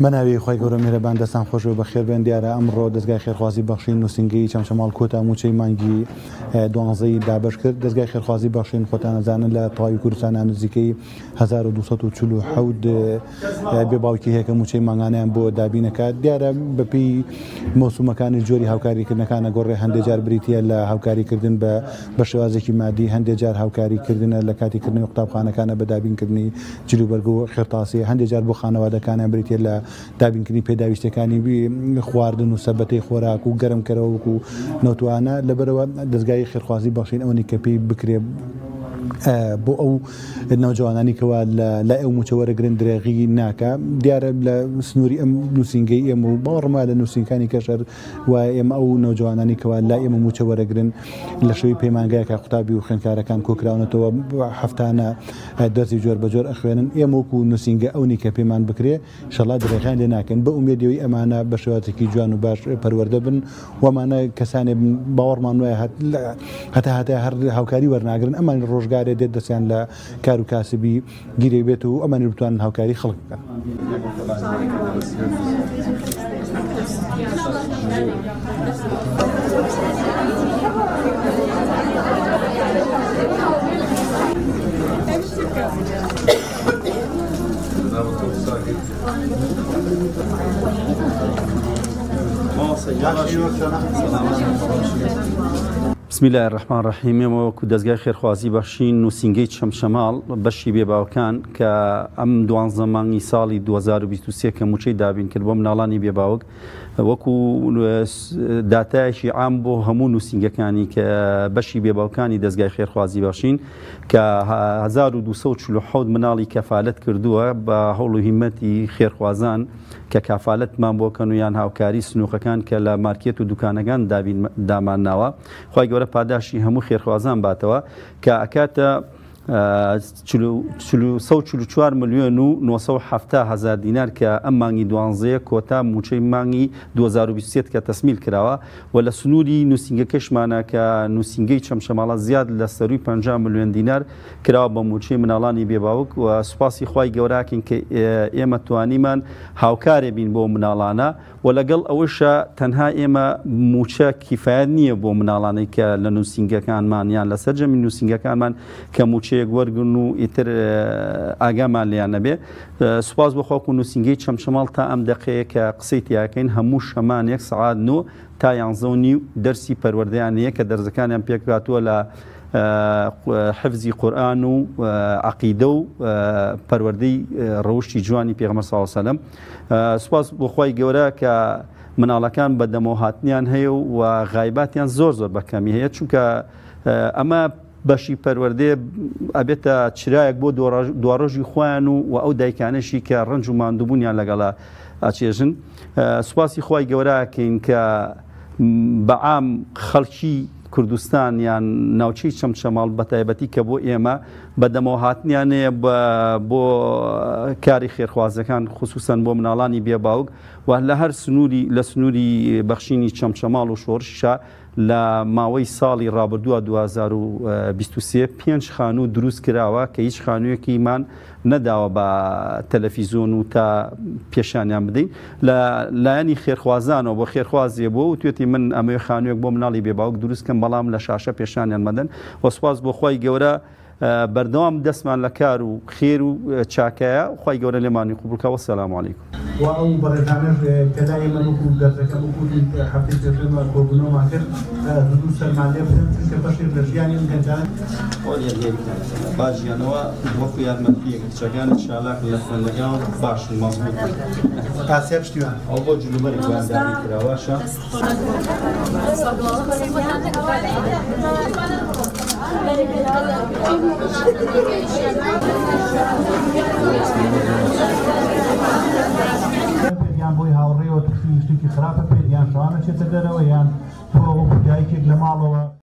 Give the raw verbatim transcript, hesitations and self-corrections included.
منابی خواهی گرم می‌ربان دستم خوش و بخیر بندیاره امروز دستگاه خیرخواهی بخشین نوسینگی چمچمال کوتا موچی مانگی دوانزی دعبش کرد دستگاه خیرخواهی بخشین خودتان زنان لطای کردن آموزشی هزار و دویست و چهل حد به باوکی هک موچی مانگانه بود دبین کرد دیاره بپی موسوم کانی جوری هوکاری کردن کانا گره هندجار بریتیه ل هوکاری کردن با بشوازکی مادی هندجار هوکاری کردن لکاتی کردن اقتاب خانه کانا بدابین کردنی جلو برگو خرطاسی هندجار بخانه و دکانه بریتیه ل دابین کنی پیدایش تکانی بی خواردن و سبته خوراک و گرم کراو کو نتوانه لبرو دزگای خیرخواهی باشین اونی کپی بکری بو او نوجوانانی که ول لقو متوارد گرند رقی نکه دیار بل سنوری ام نوسینگی ام و بارمال نوسینگانی کشور و ام او نوجوانانی که ول لقو متوارد گرند لشوی پیمانگاه که خطابی و خنکار کان کوکراون تو حفتانه درسی جور بجور اخوانن ام او کو نوسینگ او نیک پیمان بکری شلا درقان لنکن با امیدی امانه بشوات کی جوان و باش پروردبن و معنی کسانی بارمان و هت هت هت هر هوکاری ورنگرند اما روزگار دید دستیان ل کار و کاسبی گیری بیت و آماده بودن هوکاری خلق کرد. بسم الله الرحمن الرحیم و کودزگاه خیرخواهی بخشین نوسینگی چمشمال باشی به باوکان که ام دوان زمانی سالی دو هزار و بیست و سه که موچی داریم که بام نالانی به باوک و کو داتایشی عام با همون نوسینگ کانی که باشی به باوکانی دزگاه خیرخواهی بخشین که هزار و دویست و چهل و هشت منالی کفالت کردوه با حلوهیمتی خیرخواهان که کفالت من باکنویان هاوکاری سنوخکان که ل مارکت و دکانگان داریم دامان نوا خواهی ورا پاداشی همو خیرخوازان باتوا که اکاتا چهل و چهار میلیون و نهصد و هفتاد هزار دینار که امانی دوازده کوتا موچی مانی دو هزار و بیست و سه که تسمیل کرده و لسنوری نوسینگ کشمانه که نوسینگی چمشمالا زیاد لسروی پنجاه میلیون دینار کرده با موچی منالانی بیباوک و سپاسی خواهی گوراکن که ایمه توانی من هاوکاری بین با منالانه و لگل اوشا تنها ایمه موچه کفایت نیه با منالانی که لنوسینگ کان من یعنی لسر جمعی نوسینگ کان من که موچه گوارگونو ایتر آگامالیانه به سپاس بخواه کنو سینگی چمشمال تا ام دقیقه که قصیتی اکین همو شمان یک ساعت نو تا یانزونی درسی پروردیانیه که در زکان ام پیکراتو ل حفظی قرآن و عقیده و پروردی روشتی جوانی پیغمبر صلی الله علیه و سلم سپاس بخواه گوره که منالکان بدموهاتنیان هیو و غایباتیان زور زور بکمی هیو چون که اما باشی پرورده ابیتا چرایک بود دوارجی خوانو و او دایکانشی که رنج و ماندوبونیان لگلا آتیجن سپاسی خواهی گوره کن که با عام خلکی کردستان یان ناوچی چمچمال بتایبتی که بو ایما بدموهات یعنی بو کاری خیرخوازکان خصوصا بو منالانی بیباوگ و لهر سنوری لسنوری بخشینی چمچمال و شورشا لماوی سالی رابردو دو هزار و بیست و سه پنج خانو دروست کراوا که هیچ خانوی که ایمان نداوا با تلویزیون و تا پیشانیان بدین لعنی خیرخوازان و با خیرخوازی بو تویتی من اموی خانوی بو منالی بیباوگ دروست کن بلام لشاشه پیشانیان مدن و سپاس بو خواهی گوره بردوام دسمان لکار و خیر و چاکه خواهی گوره لیمانی قبول که و السلام علیکم و او بردانه پدای منو خوب درزکه و خود حفیظ جرم و قربونو ماکر ردو سلمانده بسن چون که باشی رجیانی مگنجان قول یه دیگه باجیانو و خویار مدیه چاکیان انشاءالله لفندگان باش مضبوط قاسیب شتیوان او با جلوبری گوانداری کراواشا پیدیان بوی هاوری و تخفیشتی که خراب پیدیان شوانه چه تدره و یعن تو او بودیایی که گلمالو